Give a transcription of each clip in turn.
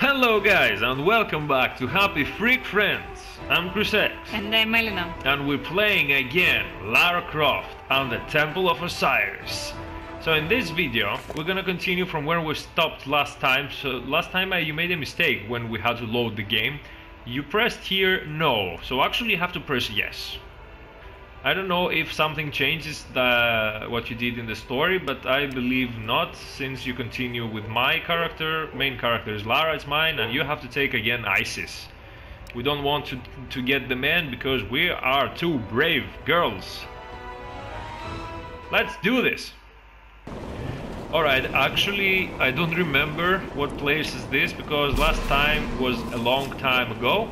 Hello guys, and welcome back to Happy Freak Friends. I'm Chris X. And I'm Elena. And we're playing again Lara Croft and the Temple of Osiris. So in this video, we're gonna continue from where we stopped last time. So last time you made a mistake when we had to load the game. You pressed here no, so actually you have to press yes. I don't know if something changes what you did in the story, but I believe not, since you continue with my character. Main character is Lara, it's mine, and you have to take again Isis. We don't want to get the man because we are two brave girls. Let's do this! Alright, actually I don't remember what place is this, because last time was a long time ago,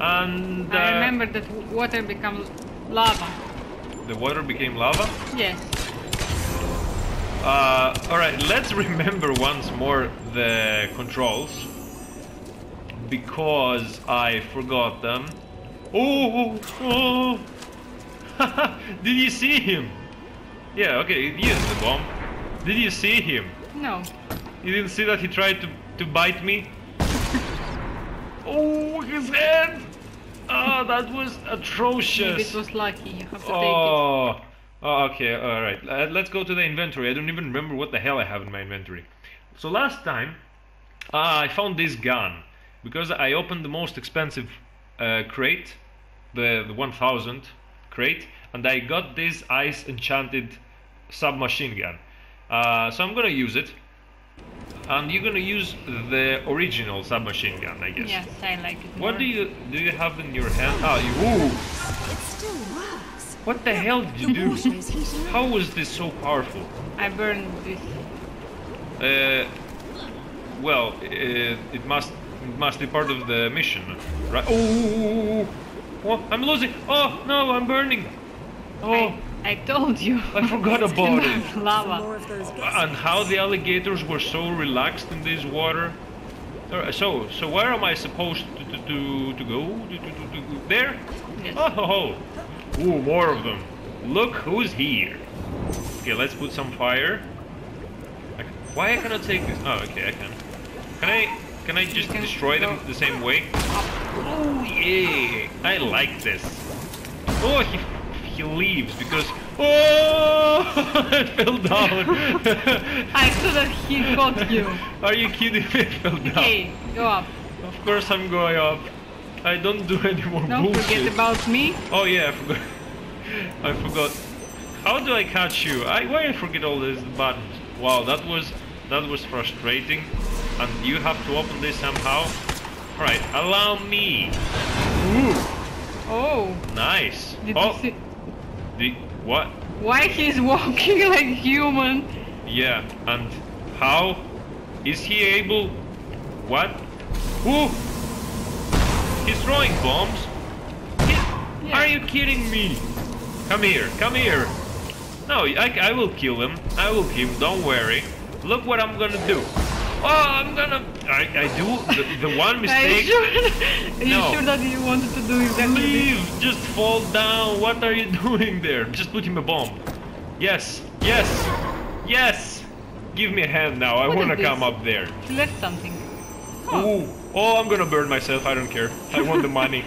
and... I remember that water becomes lava. The water became lava? Yes. Alright, let's remember once more the controls, because I forgot them. Oh! Did you see him? Yeah, okay, he used the bomb. Did you see him? No. You didn't see that he tried to bite me? Oh, his head! Oh, that was atrocious. Maybe it was lucky. You have to take it. Oh, okay, alright. Let's go to the inventory. I don't even remember what the hell I have in my inventory. So last time, I found this gun. Because I opened the most expensive crate, the 1000 crate, and I got this ice enchanted submachine gun. So I'm gonna use it. And you're gonna use the original submachine gun, I guess. Yes, I like it. What do you have in your hand? Ah, you. Ooh. It still works. What the hell did you do? How was this so powerful? I burned this. Well, it must be part of the mission, right? Oh, I'm losing. Oh no, I'm burning. Oh. I told you. I forgot about it. Lava. And how the alligators were so relaxed in this water. So where am I supposed to go? There? Yes. Oh, ooh, more of them. Look who's here. Okay, let's put some fire. Why I cannot take this? Oh, okay, I can. Can I just destroy them the same way? Oh yeah, I like this. Oh. He leaves because I fell down. I thought that he got you. Are you kidding me? I fell down. Okay, go up. Of course I'm going up. I don't do any more bullshit. Don't forget about me. Oh yeah, I forgot. I forgot. How do I catch you? Why I forget all these buttons? Wow, that was frustrating. And you have to open this somehow. All right, allow me. Ooh. Oh. Nice. What? Why he's walking like human? Yeah, and how is he able? What? Who? He's throwing bombs. Yeah. Are you kidding me? Come here, come here. No, I will kill him. I will kill him. Don't worry. Look what I'm gonna do. Oh, I'm gonna. I do the one mistake. Are you sure that you wanted to do exactly this? Leave! Just fall down! What are you doing there? Just put him a bomb. Yes! Yes! Yes! Give me a hand now. I wanna come up there. He left something. Huh. Ooh. Oh, I'm gonna burn myself. I don't care. I want the money.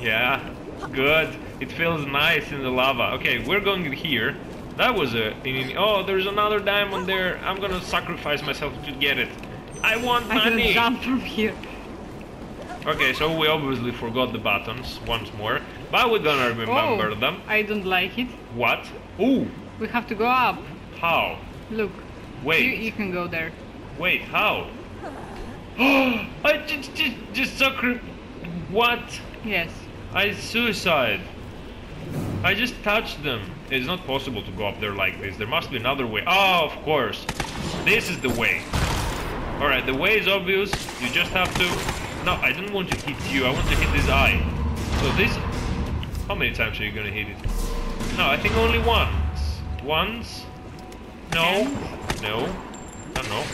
Yeah. Good. It feels nice in the lava. Okay, we're going here. That was oh, there's another diamond there. I'm gonna sacrifice myself to get it. I want money. I can jump from here. Okay, so we obviously forgot the buttons once more, but we're gonna remember them. I don't like it. What? Ooh. We have to go up. How? Look. Wait. You can go there. Wait, how? I just sacrifice. What? Yes. I suicide. I just touched them. It's not possible to go up there like this. There must be another way. Oh, of course. This is the way. Alright, the way is obvious. You just have to... No, I don't want to hit you. I want to hit this eye. So this... How many times are you gonna hit it? No, I think only once. Once? No. No. I don't know.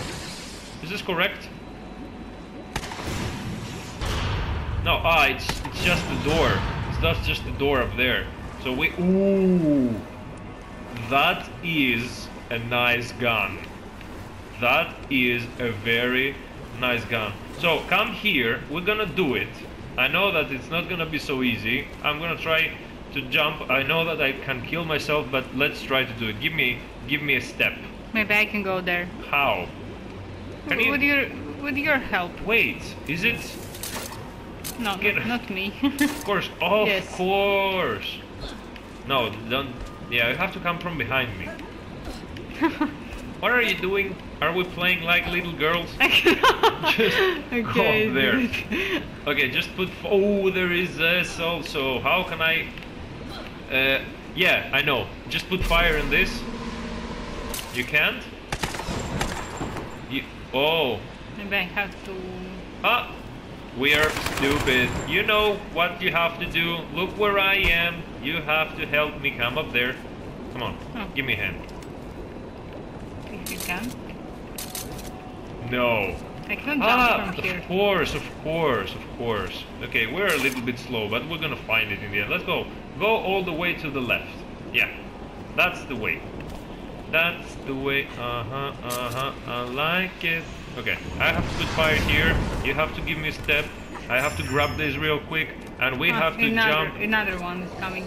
Is this correct? No, it's just the door. That's just the door up there. So we... Ooh! That is a nice gun. That is a very, Nice gun. So come here, we're gonna do it. I know that it's not gonna be so easy. I'm gonna try to jump. I know that I can kill myself, but let's try to do it. Give me a step. Maybe I can go there. How? Can you... With your help. Wait, is it? No, not me. Of course, of course. No, don't. Yeah, you have to come from behind me. What are you doing? Are we playing like little girls? Just okay, go there. Okay, just put. Oh, there is this also. How can I? Yeah, I know. Just put fire in this. You can't. You. Oh. Maybe I have to. Ah, we are stupid. You know what you have to do. Look where I am. You have to help me come up there. Come on, give me a hand. If you can. No. I can't jump from here. Of course, of course, of course. Okay, we're a little bit slow, but we're gonna find it in the end. Let's go. Go all the way to the left. Yeah, that's the way. That's the way. I like it. Okay, I have to put fire here. You have to give me a step. I have to grab this real quick, and we have to jump. Another one is coming.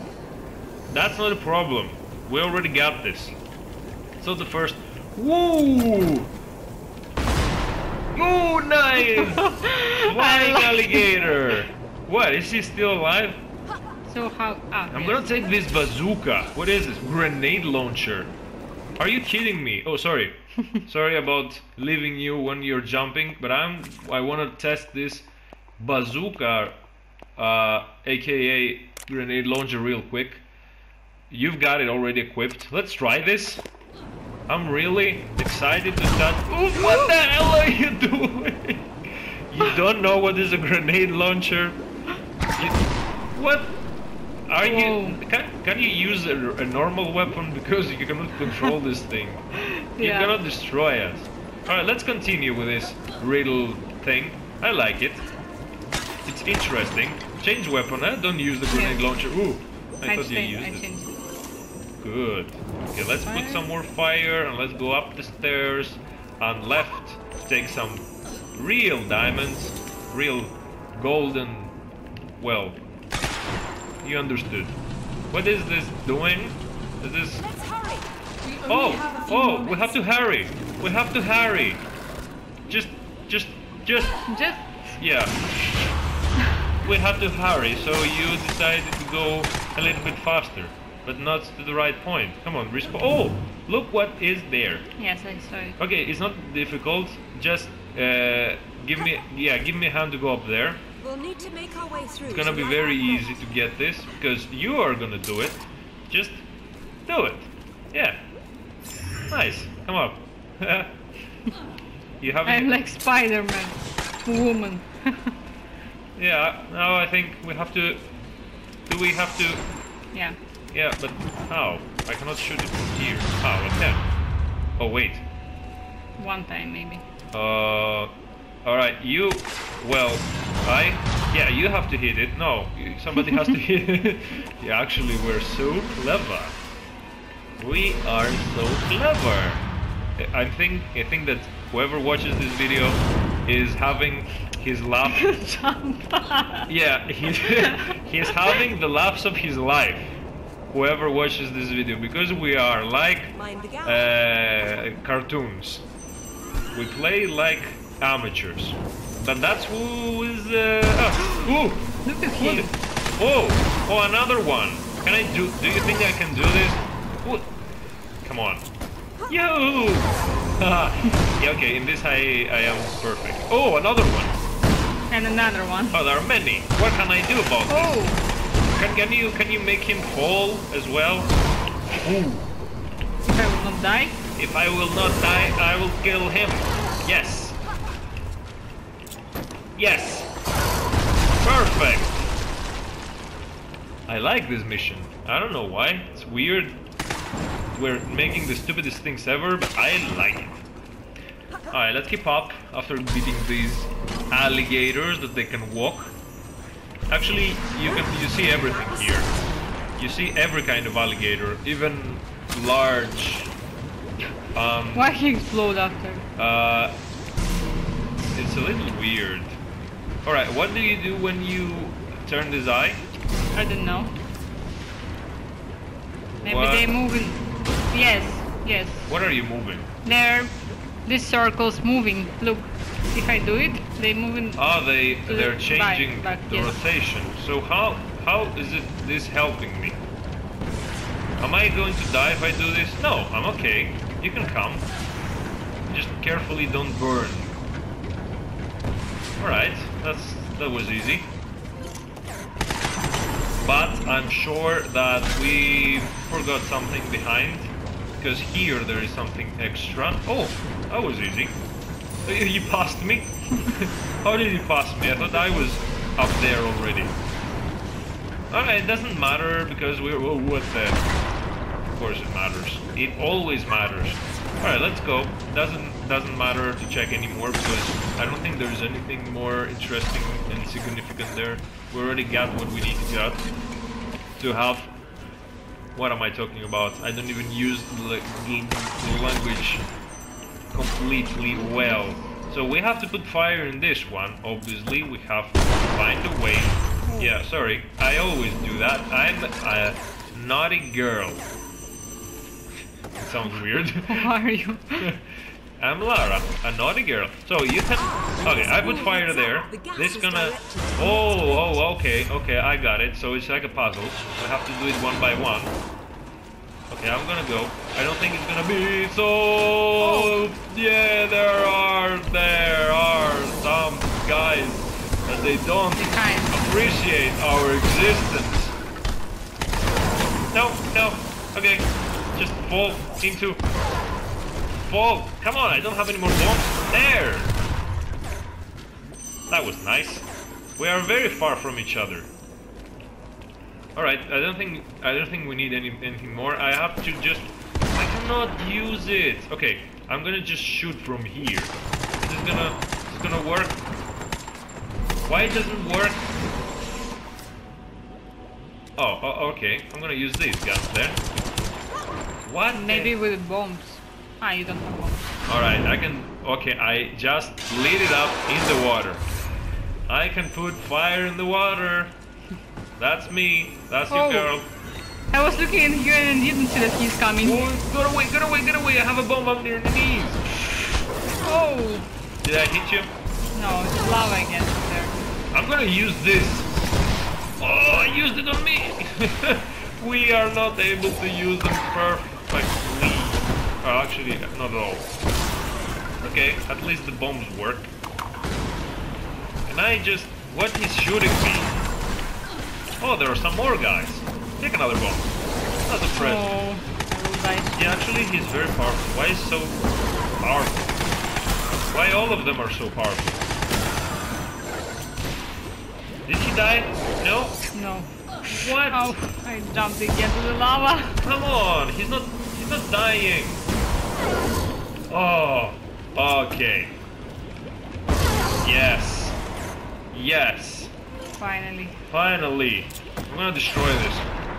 That's not a problem. We already got this. So the first. Woo! Oh, nice! Flying alligator. What? Is she still alive? So how? I'm gonna take this bazooka. What is this? Grenade launcher. Are you kidding me? Oh, sorry. Sorry about leaving you when you're jumping, but I want to test this bazooka, aka grenade launcher, real quick. You've got it already equipped. Let's try this. I'm really excited to start. Oh, what the hell are you doing? You don't know what is a grenade launcher? What? Are you? Can you use a normal weapon, because you cannot control this thing? You're gonna destroy us. All right, let's continue with this riddle thing. I like it. It's interesting. Change weapon. I don't use the grenade launcher. Ooh, I thought you used it. Good. Okay, let's put some more fire and let's go up the stairs and left. Take some real diamonds, real golden. Well, you understood. What is this doing? Is this? Oh, we have to hurry. We have to hurry. Just. Yeah. We have to hurry, so you decided to go a little bit faster, but not to the right point. Come on, oh, look what is there. Yes, I saw it. Okay, it's not difficult. Just give me a hand to go up there. We'll need to make our way through. It's gonna be very easy to get this, because you are gonna do it. Just do it. Yeah. Nice. Come up. You have. I'm like Spider-Man, woman. Yeah. Now I think we have to. Do we have to? Yeah. Yeah, but how? I cannot shoot it from here. How? I can. Oh wait. One time maybe. All right, you. Well, I. Yeah, you have to hit it. No, somebody has to hit it. Yeah, actually, we're so clever. We are so clever. I think that whoever watches this video is having his laugh. Yeah, he's having the laughs of his life. Whoever watches this video, because we are like cartoons. We play like amateurs. But that's who is. Ooh! Oh! Another one. Can I do? Do you think I can do this? Ooh. Come on! Yo! Yeah, okay. In this, I am perfect. Oh, another one. And another one. Oh, there are many. What can I do about this? Can you make him fall as well? Ooh. If I will not die? If I will not die, I will kill him. Yes. Yes. Perfect. I like this mission. I don't know why. It's weird. We're making the stupidest things ever, but I like it. Alright, let's keep up after beating these alligators that they can walk. Actually, you see everything here. You see every kind of alligator, even large. Why he explode after? It's a little weird. Alright, what do you do when you turn this eye? I don't know. Maybe what? They're moving. Yes, yes. What are you moving? They're... This circle's moving. Look, if I do it, they're moving. Ah, they're changing the rotation. So how is it this helping me? Am I going to die if I do this? No, I'm okay. You can come. Just carefully don't burn. Alright, that was easy. But I'm sure that we forgot something behind. Because here there is something extra. Oh, that was easy. You passed me? How did you pass me? I thought I was up there already. Alright, it doesn't matter because we're... Oh, what the... Of course it matters. It always matters. Alright, let's go. Doesn't matter to check anymore because I don't think there's anything more interesting and significant there. We already got what we need to get to have. What am I talking about? I don't even use the language completely well. So we have to put fire in this one. Obviously, we have to find a way. Yeah, sorry. I always do that. I'm a naughty girl. Sounds weird. Who are you? I'm Lara, a naughty girl. So you can... Okay, I put fire there. This gonna... Oh, okay, I got it. So it's like a puzzle. I have to do it one by one. Okay, I'm gonna go. I don't think it's gonna be so... Yeah, there are some guys that they don't appreciate our existence. No, okay. Just fall into... Fall! Come on, I don't have any more bombs. There! That was nice. We are very far from each other. Alright, I don't think we need anything more. I have to just... I cannot use it! Okay, I'm gonna just shoot from here. It's gonna work. Why it doesn't work? Oh, okay. I'm gonna use these guns there. What? Maybe with bombs. Ah, you don't have bombs. Alright, I can... Okay, I just lit it up in the water. I can put fire in the water. That's me. That's you, girl. I was looking at you and didn't see that he's coming. Oh, get away. I have a bomb up near your knees. Oh. Did I hit you? No, it's lava again there. I'm gonna use this. Oh, I used it on me. We are not able to use them perfectly. Oh, actually, not at all. Okay, at least the bombs work. And I just... What is shooting me? Oh, there are some more guys. Take another bomb. That's a friend. Oh, nice. Yeah, actually, he's very powerful. Why is so powerful? Why all of them are so powerful? Did he die? No? No. What? Oh, I jumped into the lava. Come on, he's not dying. Oh, okay. Yes. Finally. I'm gonna destroy this.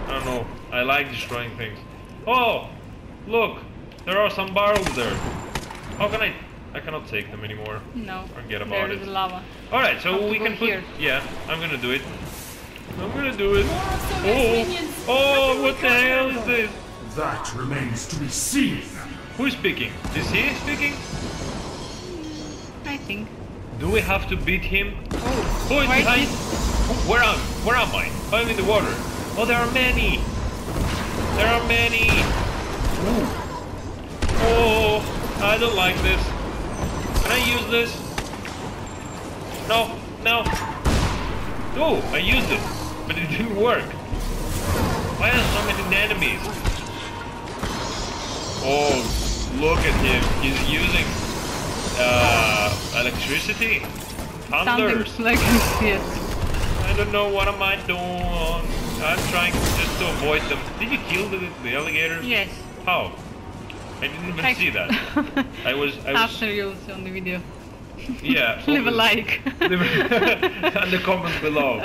I don't know. I like destroying things. Oh, look, there are some barrels there. How can I? I cannot take them anymore. No. Forget about it. There is lava. All right, so we can put. Here. Yeah, I'm gonna do it. Oh, what the hell is this? That remains to be seen. Who is speaking? Is he speaking? I think. Do we have to beat him? Oh, who is behind? Where am I? I'm in the water. Oh, there are many. Ooh. Oh, I don't like this. Can I use this? No. Oh, I used it. But it didn't work. Why are so many enemies? Oh, look at him. He's using electricity? Thunder. I don't know what am I doing. I'm trying just to avoid them. Did you kill the alligators? Yes. How? I didn't even see that. I was after you on the video. Yeah. Leave a like. And the comments below.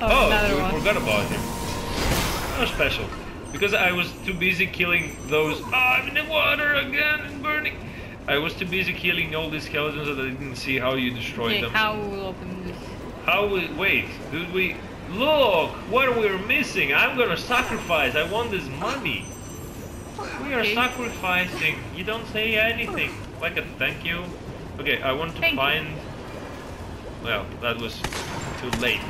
Oh, we forgot about him. Not special. Because I was too busy killing those... I'm in the water again and burning. I was too busy killing all these skeletons that I didn't see how you destroyed them. Howl of the moose. Wait, did we... Look! What we're missing! I'm gonna sacrifice! I want this money! We are sacrificing! You don't say anything! Like a thank you? Okay, I want to find... Well, that was too late.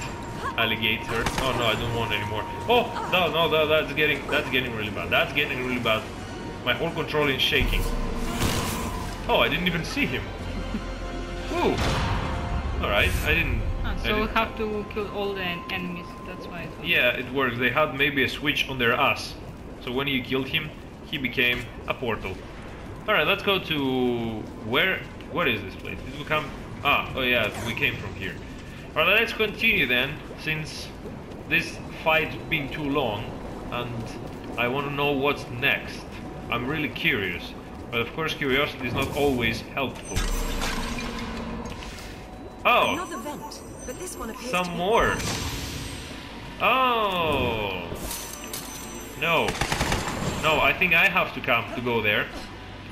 Alligator. Oh no, I don't want anymore. Oh! No, no, no, that's getting really bad. That's getting really bad. My whole control is shaking. Oh, I didn't even see him. Ooh! Alright, I didn't... So we have to kill all the enemies, that's why it works. Yeah, it works. They had maybe a switch on their ass. So when you killed him, he became a portal. Alright, let's go to... Where... What is this place? Did we come... Ah, oh yeah, we came from here. Alright, let's continue then, since this fight's been too long, and I want to know what's next. I'm really curious. But of course, curiosity is not always helpful. Oh! Another vent. But this one appears some more. Oh no, no! I think I have to come to go there,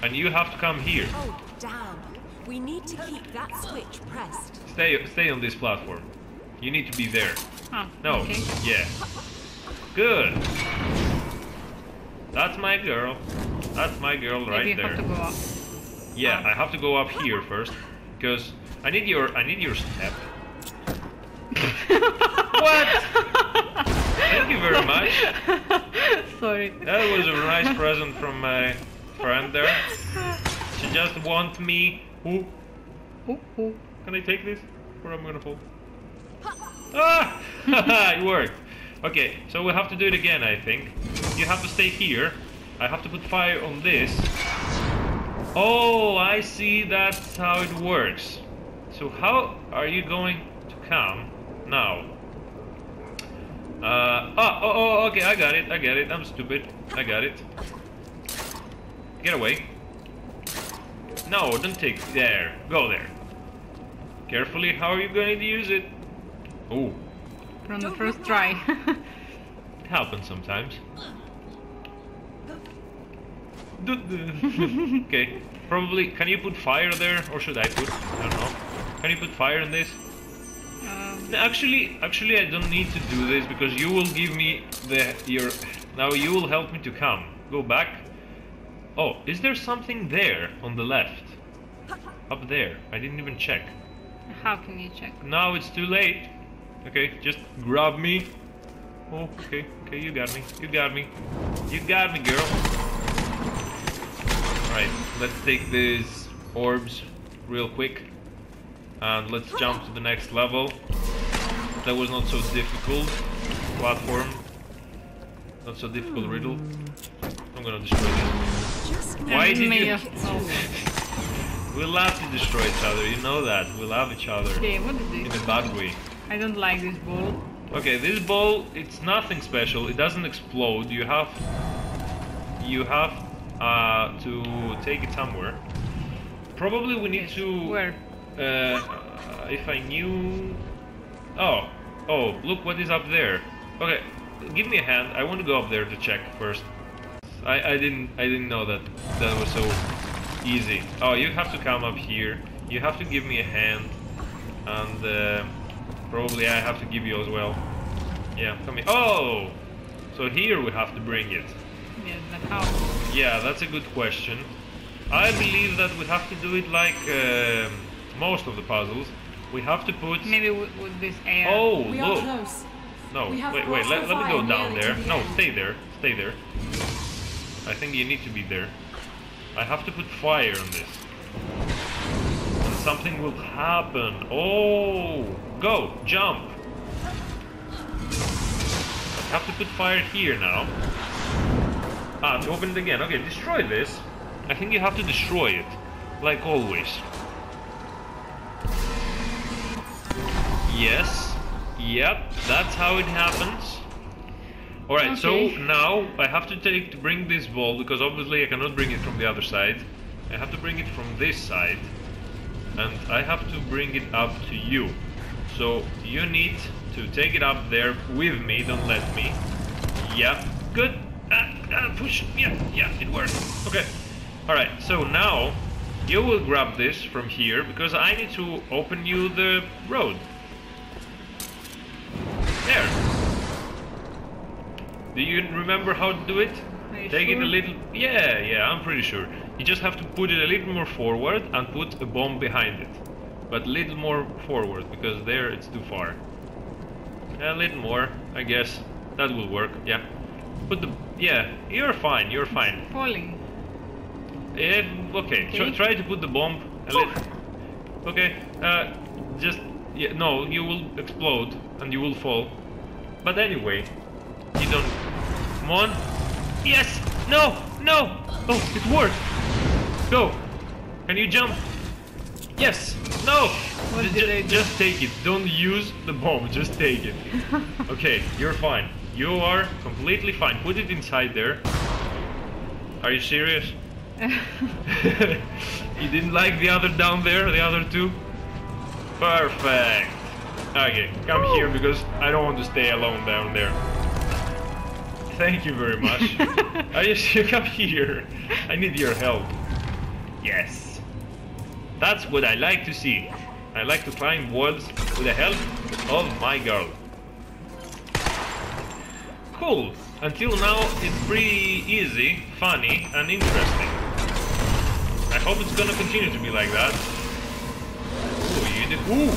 and you have to come here. Oh damn! We need to keep that switch pressed. Stay on this platform. You need to be there. Huh, no, okay. Yeah, good. That's my girl. That's my girl right there. Have to go up. Yeah, I have to go up here first because I need your step. What? Thank you very much. Sorry. That was a nice present from my friend there. She just wants me. Who? Can I take this? Or I'm gonna fall. Ah! It worked. Okay, so we have to do it again, I think. You have to stay here. I have to put fire on this. Oh, I see. That's how it works. So how are you going to come? Now. Okay, I got it. I'm stupid. I got it. Get away. No, don't take it. There. Go there. Carefully, how are you going to use it? Oh. From the first try. It happens sometimes. Okay. Probably, can you put fire there? Or should I put? I don't know. Can you put fire in this? Actually, I don't need to do this because you will give me your. Now you will help me to come. Go back. Oh, is there something there on the left? Up there. I didn't even check. How can you check? Now it's too late. Okay, just grab me. Oh, okay, you got me, girl. All right, let's take these orbs real quick, and let's jump to the next level. That was not so difficult platform, not so difficult riddle. I'm gonna destroy this. Why did you? We love to destroy each other, you know that. We love each other. Okay, what is this? In a bad way. I don't like this ball. Okay, this ball, it's nothing special. It doesn't explode. You have to take it somewhere. Probably we need to. Where? If I knew. Oh, look what is up there. Okay, give me a hand. I want to go up there to check first. I didn't know that was so easy. Oh, you have to come up here. You have to give me a hand, and probably I have to give you as well. Yeah, come here. Oh, so here we have to bring it. Yeah, but how? Yeah, that's a good question. I believe that we have to do it like most of the puzzles. We have to put... Maybe with this air. Oh, we look! Are close. No, wait, let me go down there. No, stay there. I think you need to be there. I have to put fire on this. And something will happen. Oh! Go! Jump! I have to put fire here now. Ah, to open it again. Okay, destroy this. I think you have to destroy it. Like always. Yes. Yep. That's how it happens. All right. Okay. So now I have to bring this ball because obviously I cannot bring it from the other side. I have to bring it from this side, and I have to bring it up to you. So you need to take it up there with me. Don't let me. Yep. Good. Push. Yeah. It worked. Okay. All right. So now You will grab this from here because I need to open you the road. There. Do you remember how to do it? Take it a little... Yeah, yeah, I'm pretty sure. You just have to put it a little more forward and put a bomb behind it. But a little more forward, because there it's too far. A little more, I guess. That will work, yeah. Put the... Yeah, you're fine, you're fine. It's falling. Yeah, okay. Try to put the bomb a little... Okay, just... Yeah, no, you will explode and you will fall. But anyway, you don't... Come on. Yes! No! No! Oh, it worked! Go! Can you jump? Yes! No! Just take it. Don't use the bomb. Just take it. Okay, you're fine. You are completely fine. Put it inside there. Are you serious? You didn't like the other down there? The other two? Perfect. Okay, come here because I don't want to stay alone down there. Thank you very much. You come here. I need your help. Yes. That's what I like to see. I like to climb walls with the help of my girl. Cool. Until now, it's pretty easy, funny, and interesting. I hope it's gonna continue to be like that. Ooh, you did. Ooh,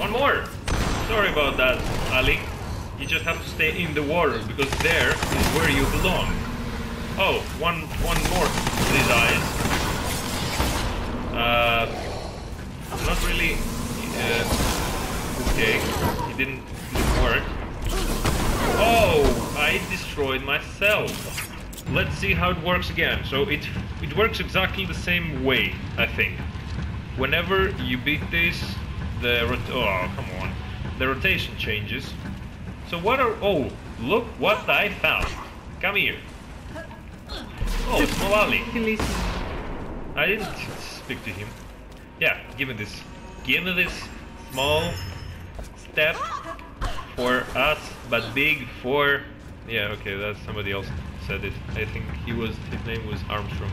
one more. Sorry about that, Ali. You just have to stay in the water, because there is where you belong. Oh, one more to these eyes. Not really... okay, it didn't work. Oh, I destroyed myself. Let's see how it works again. So it works exactly the same way, I think. Whenever you beat this, the rotation changes. So what are... Oh, look what I found. Come here. Oh, small Ali. I didn't speak to him. Yeah, give me this. Give me this small step for us, but big for... Yeah, okay, that's somebody else said it. I think his name was Armstrong.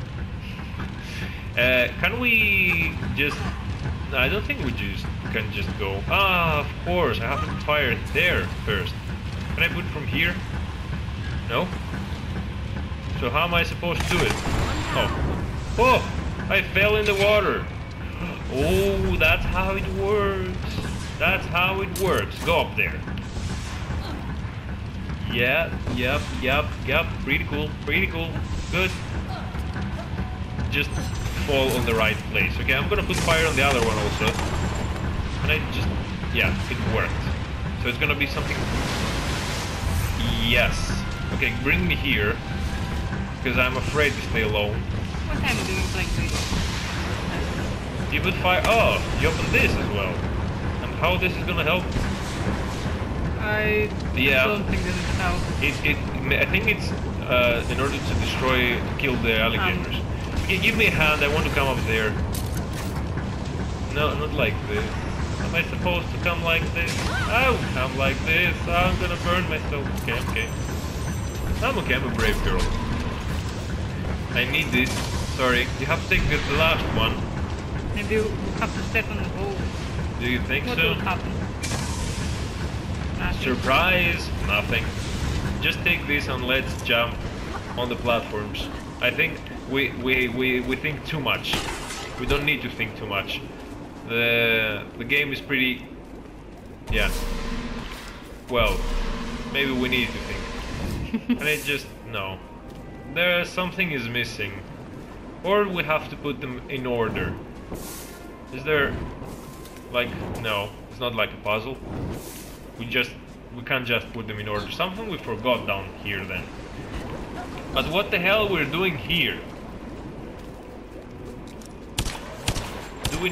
Can we just... I don't think we can just go. Ah, of course, I have to fire it there first. Can I put it from here? No? So how am I supposed to do it? Oh. Oh! I fell in the water! Oh, that's how it works! That's how it works. Go up there. Yeah, yep. Pretty cool, pretty cool. Good. Just... fall on the right place. Okay, I'm gonna put fire on the other one also. And I just... Yeah, it worked. So it's gonna be something... Yes. Okay, bring me here. Because I'm afraid to stay alone. What time do you play this? You put fire... Oh, you open this as well. And how this is gonna help? I don't think this is how. I think it's in order to destroy... to kill the alligators. Give me a hand, I want to come up there. No, not like this. Am I supposed to come like this? I will come like this. I'm gonna burn myself. Okay, okay. I'm okay, I'm a brave girl. I need this. Sorry, you have to take the last one. Maybe you have to step on the hole. Do you think so? What will happen? Nothing. Surprise! Nothing. Just take this and let's jump on the platforms. I think we think too much. We don't need to think too much. The game is pretty... Yeah. Well, maybe we need to think. And it just... No. Something is missing. Or we have to put them in order. Is there... Like... No. It's not like a puzzle. We can't just put them in order. Something we forgot down here then. But what the hell we're doing here? Do you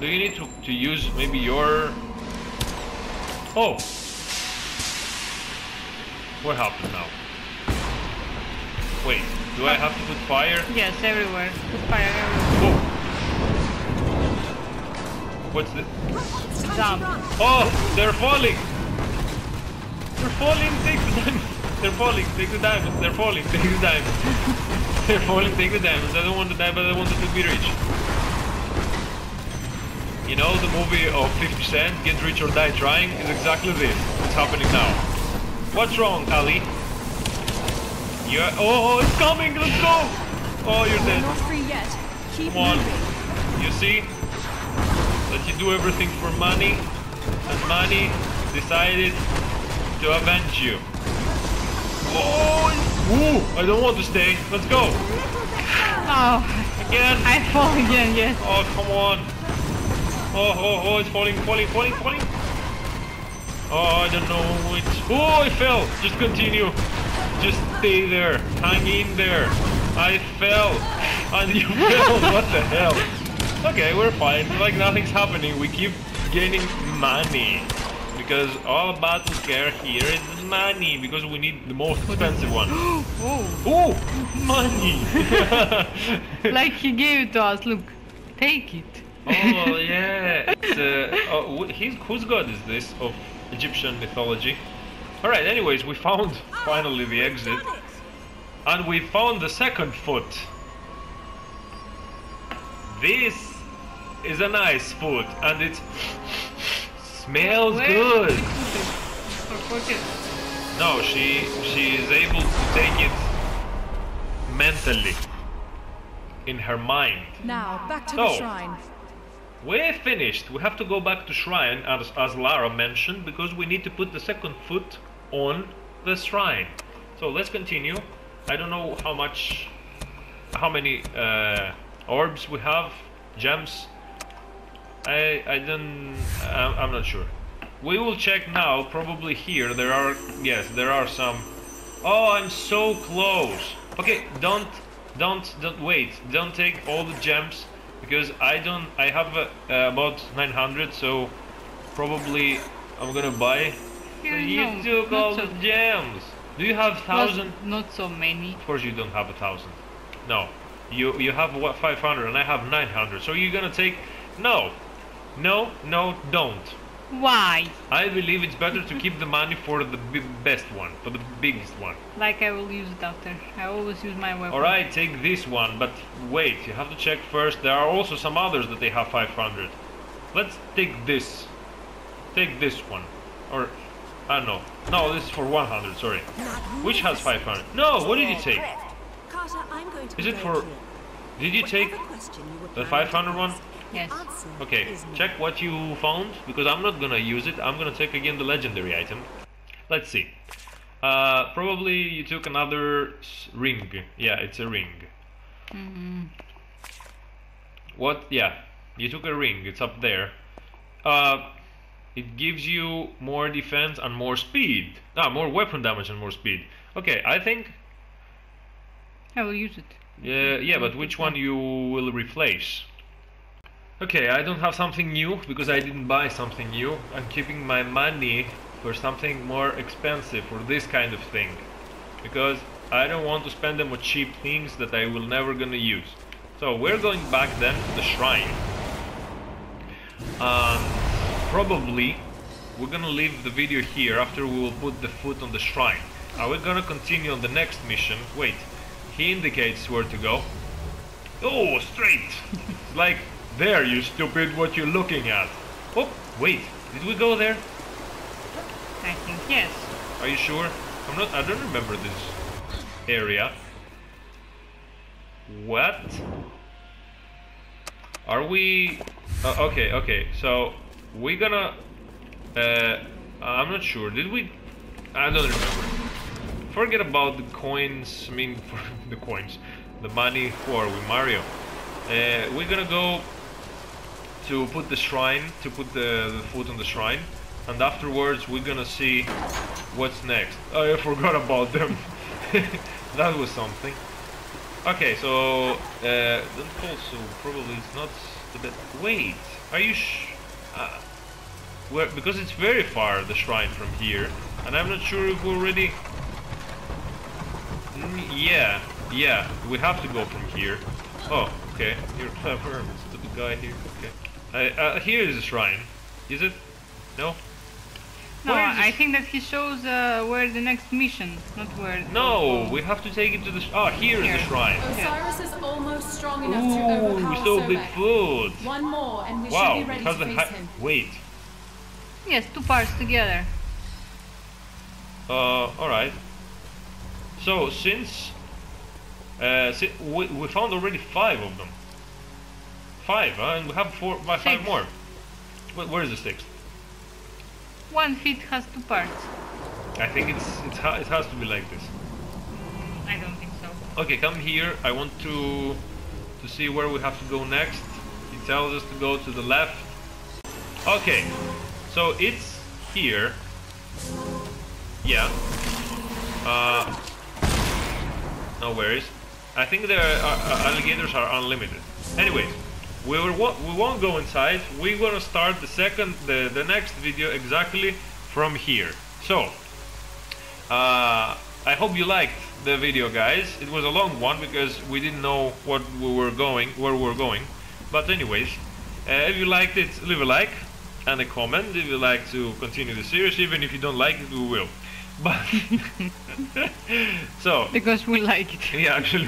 need to use maybe your... Oh! What happened now? Wait, do I have to put fire? Yes, everywhere. Put fire everywhere. Whoa. What's the... Jump. Oh! They're falling! They're falling! Take the diamond! They're falling! Take the diamond! They're falling! Take the diamond! They're falling, take the diamonds. I don't want the diamond, I want them to be rich. You know, the movie of 50 Cent, Get Rich or Die Trying, is exactly this. It's happening now. What's wrong, Ali? You're... Oh, it's coming! Let's go! Oh, you're dead. Not free yet. Keep moving. Come on. You see? That you do everything for money, and money decided to avenge you. Oh, ooh, I don't want to stay. Let's go. Oh, again. I fall again, yes. Oh, come on. Oh, oh, oh, it's falling, falling, falling, falling. Oh, I don't know which. Oh, I fell. Just continue. Just stay there. Hang in there. I fell. And you fell. What the hell? Okay, we're fine. Like nothing's happening. We keep gaining money. Because all battles care here is money, because we need the most expensive one. Oh, money! Like he gave it to us, look, take it. Oh, yeah. Oh, whose god is this of Egyptian mythology? Alright, anyways, we found finally the exit. And we found the second foot. This is a nice foot, and it's... Smells good. No, she is able to take it mentally in her mind. Now back to the shrine. We're finished. We have to go back to shrine as Lara mentioned, because we need to put the second foot on the shrine. So let's continue. I don't know how many orbs we have, gems. I don't... I'm not sure. We will check now, probably here, there are... Yes, there are some... Oh, I'm so close! Okay, don't wait, don't take all the gems, because I don't... I have about 900, so probably I'm gonna buy... Yeah, you took all the gems! Do you have 1,000? Not so many. Of course you don't have 1,000. No. You have what, 500 and I have 900, so you're gonna take... No! No, no, don't. Why? I believe it's better to keep the money for the best one, for the biggest one. Like I will use it after. I always use my weapon. Alright, take this one, but wait, you have to check first. There are also some others that they have 500. Let's take this. Take this one. Or, I don't know. No, this is for 100, sorry. Which has 500? No, what did you take? Is it for... Did you take the 500 one? Yes. Okay, check what you found, because I'm not gonna use it. I'm gonna take again the legendary item. Let's see. Probably you took another ring. Yeah, it's a ring. Mm-hmm. What? Yeah, you took a ring. It's up there. It gives you more defense and more speed. Ah, more weapon damage and more speed. Okay, I think... I will use it. Yeah, but which one you will replace? Okay, I don't have something new because I didn't buy something new. I'm keeping my money for something more expensive, for this kind of thing. Because I don't want to spend them on cheap things that I will never gonna use. So we're going back then to the shrine. Probably we're gonna leave the video here after we will put the foot on the shrine. Now we're gonna continue on the next mission. Wait, he indicates where to go. Oh, straight! It's like... There, you stupid, what you're looking at. Oh, wait, did we go there? I think yes. Are you sure? I don't remember this area. What? Are we... okay, so we're gonna... I'm not sure, did we... I don't remember. Forget about the coins, I mean, the coins. The money, who are we, Mario? We're gonna go... to put the shrine, to put the foot on the shrine, and afterwards we're gonna see what's next. Oh, I forgot about them. That was something. Okay, so don't fall, so probably it's not the best. Wait, are you because it's very far the shrine from here, and I'm not sure if we're already. Yeah, we have to go from here. Oh, okay, you're clever, stupid guy here. Okay. Here is a shrine. Is it? No? No, I think that he shows where the next mission, not where... No, we have to take it to the... Oh, here is the shrine. Osiris is almost strong enough to overpower. We saw Bigfoot. One more and we should be ready to face him. Wait. Yes, two parts together. Alright. So, since... we found already 5 of them. 5, huh? And we have 5 more. Where is the 6th? One feet has two parts. I think it has to be like this. I don't think so. Okay, come here. I want to see where we have to go next. It tells us to go to the left. Okay, so it's here. Yeah. No worries. I think the alligators are unlimited. Anyways. We won't go inside. We're gonna start the next video exactly from here. So I hope you liked the video, guys. It was a long one because we didn't know where we were going. But anyways, if you liked it, leave a like and a comment. If you like to continue the series, even if you don't like it, we will. But so because we like it. Yeah, actually,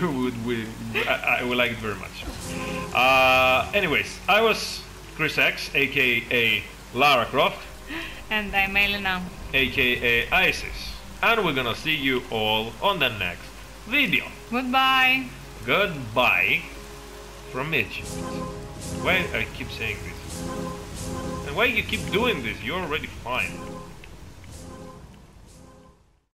I like it very much. Anyways, I was Chris X, aka Lara Croft, and I'm Elena, aka Isis, and we're gonna see you all on the next video. Goodbye. Goodbye from Egypt. Why I keep saying this? And why you keep doing this? You're already fine.